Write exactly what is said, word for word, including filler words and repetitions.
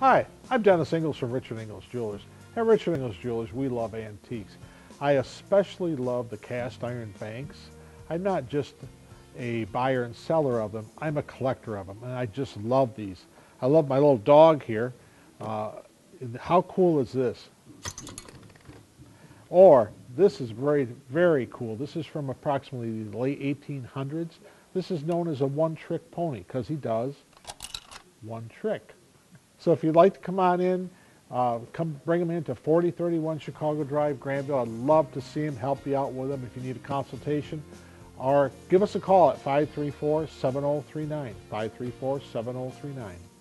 Hi, I'm Dennis Engels from Richard Engels Jewelers. At Richard Engels Jewelers, we love antiques. I especially love the cast iron banks. I'm not just a buyer and seller of them, I'm a collector of them, and I just love these. I love my little dog here. Uh, how cool is this? Or, this is very, very cool. This is from approximately the late eighteen hundreds. This is known as a one-trick pony because he does one trick. So if you'd like to come on in, uh, come bring them in to forty thirty-one Chicago Drive, Grandville. I'd love to see them, help you out with them if you need a consultation. Or give us a call at five three four, seven zero three nine, five three four, seven zero three nine.